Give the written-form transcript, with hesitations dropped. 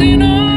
do you know?